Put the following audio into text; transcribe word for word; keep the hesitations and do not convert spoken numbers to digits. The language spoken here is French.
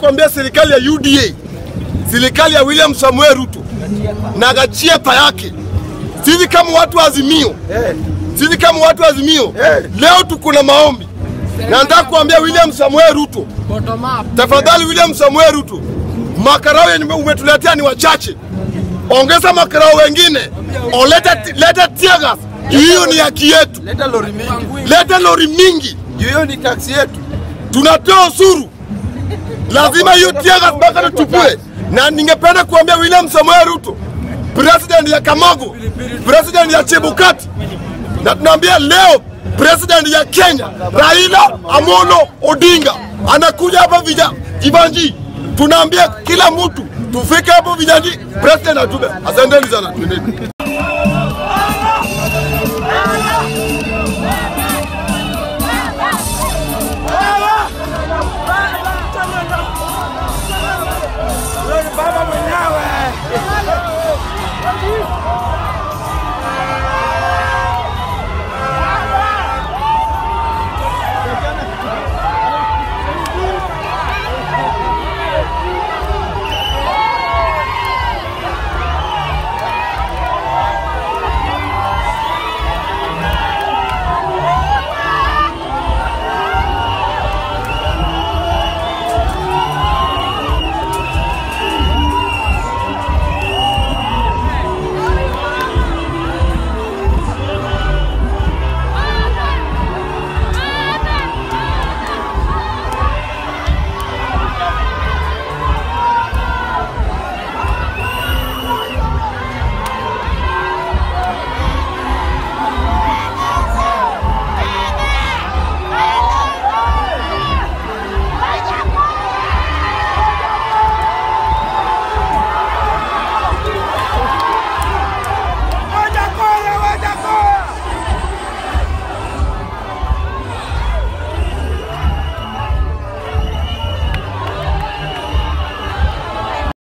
Kuambia serikali ya U D A, serikali ya William Samuel Ruto na gachieta yake, sisi kama watu azimio, sisi kama watu azimio, leo tuko na maombi. Na nataka kuambia William Samuel Ruto, tafadhali William Samuel Ruto, makarao yenye umetuletea ni wachache. Ongeza makarao wengine, au leta leta tiagas. Hiyo ni haki yetu. Leta lori mingi. Leta lori mingi. Hiyo ni taksi yetu. Tunatoa usuru. Lazima hiyo tiagas mpaka na tupue. Na ningependa kuambia William Samuel Ruto, president ya Kamago, president ya Chebukati, na tunaambia leo president ya Kenya, Raila Amolo Odinga, anakuja hapa vijana Jivanji. Tunaambia kila mtu tufike hapo vijana, president atube. Asanteni sana.